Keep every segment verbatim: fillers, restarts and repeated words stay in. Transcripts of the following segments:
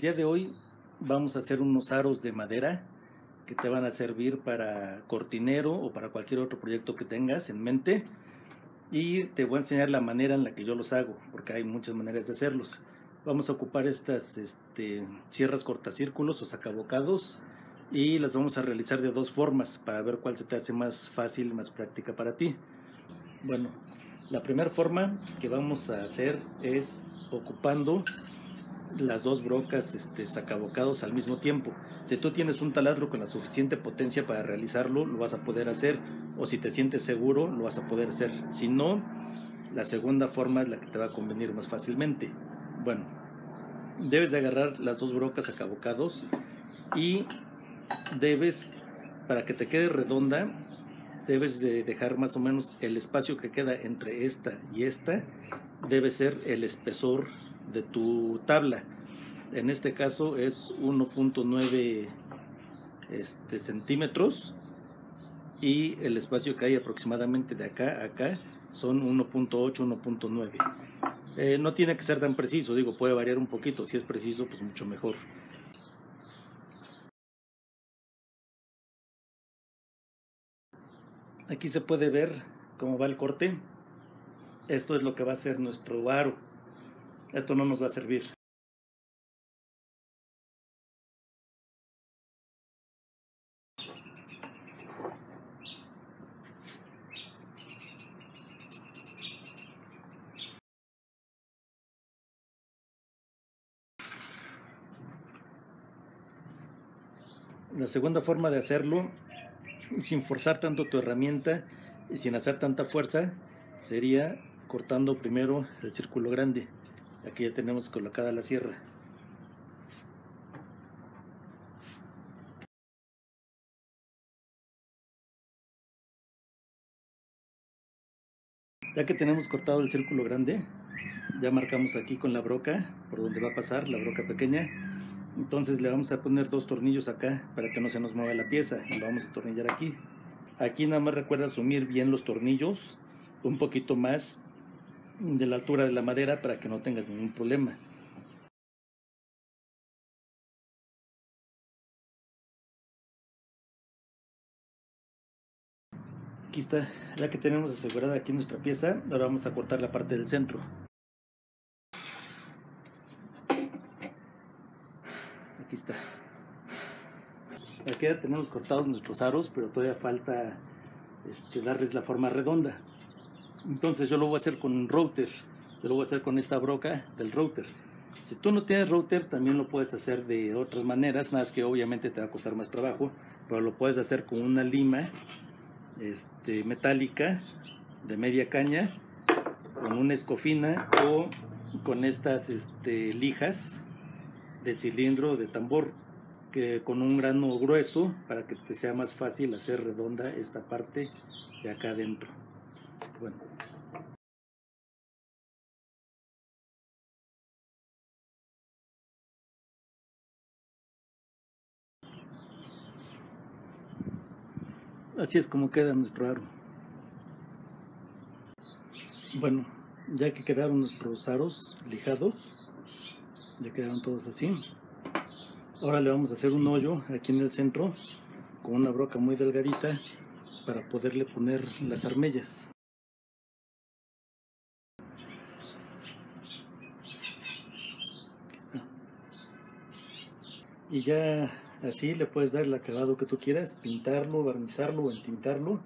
El día de hoy vamos a hacer unos aros de madera que te van a servir para cortinero o para cualquier otro proyecto que tengas en mente, y te voy a enseñar la manera en la que yo los hago, porque hay muchas maneras de hacerlos. Vamos a ocupar estas este, sierras cortacírculos o sacabocados y las vamos a realizar de dos formas para ver cuál se te hace más fácil, más práctica para ti. Bueno, la primera forma que vamos a hacer es ocupando las dos brocas este, sacabocados al mismo tiempo. Si tú tienes un taladro con la suficiente potencia para realizarlo, lo vas a poder hacer, o si te sientes seguro, lo vas a poder hacer. Si no, la segunda forma es la que te va a convenir más fácilmente. Bueno, debes de agarrar las dos brocas sacabocados y debes, para que te quede redonda, debes de dejar más o menos el espacio que queda entre esta y esta, debe ser el espesor de tu tabla. En este caso es uno punto nueve este, centímetros, y el espacio que hay aproximadamente de acá a acá son uno punto ocho, uno punto nueve. Eh, no tiene que ser tan preciso, digo, puede variar un poquito. Si es preciso, pues mucho mejor. Aquí se puede ver cómo va el corte. Esto es lo que va a ser nuestro aro. Esto no nos va a servir. La segunda forma de hacerlo, sin forzar tanto tu herramienta y sin hacer tanta fuerza, sería cortando primero el círculo grande. Aquí ya tenemos colocada la sierra. Ya que tenemos cortado el círculo grande, ya marcamos aquí con la broca por donde va a pasar la broca pequeña. Entonces le vamos a poner dos tornillos acá para que no se nos mueva la pieza. Lo vamos a atornillar aquí. Aquí nada más recuerda sumir bien los tornillos, un poquito más de la altura de la madera, para que no tengas ningún problema. Aquí está la que tenemos asegurada, aquí nuestra pieza. Ahora vamos a cortar la parte del centro. Aquí está. Aquí ya tenemos cortados nuestros aros, pero todavía falta este, darles la forma redonda. Entonces yo lo voy a hacer con un router. Yo lo voy a hacer con esta broca del router. Si tú no tienes router, también lo puedes hacer de otras maneras, nada más que obviamente te va a costar más trabajo, pero lo puedes hacer con una lima este, metálica de media caña, con una escofina, o con estas este, lijas de cilindro de tambor, que con un grano grueso, para que te sea más fácil hacer redonda esta parte de acá adentro. Bueno. Así es como queda nuestro aro. Bueno, ya que quedaron nuestros aros lijados, ya quedaron todos así. Ahora le vamos a hacer un hoyo aquí en el centro con una broca muy delgadita para poderle poner las armellas. Y ya así le puedes dar el acabado que tú quieras, pintarlo, barnizarlo o entintarlo.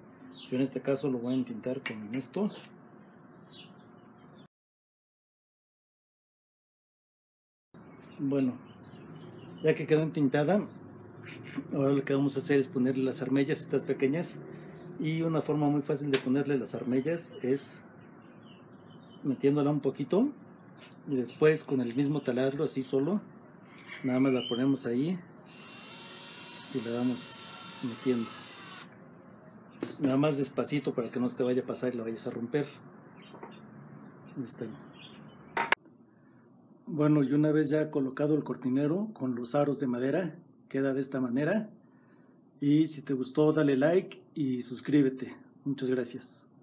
Yo en este caso lo voy a entintar con esto. Bueno, ya que quedó entintada, ahora lo que vamos a hacer es ponerle las armellas, estas pequeñas. Y una forma muy fácil de ponerle las armellas es metiéndola un poquito, y después con el mismo taladro, así solo, nada más la ponemos ahí y la vamos metiendo, nada más despacito, para que no se te vaya a pasar y la vayas a romper. Ahí está. Bueno, y una vez ya colocado el cortinero con los aros de madera, queda de esta manera. Y si te gustó, dale like y suscríbete. Muchas gracias.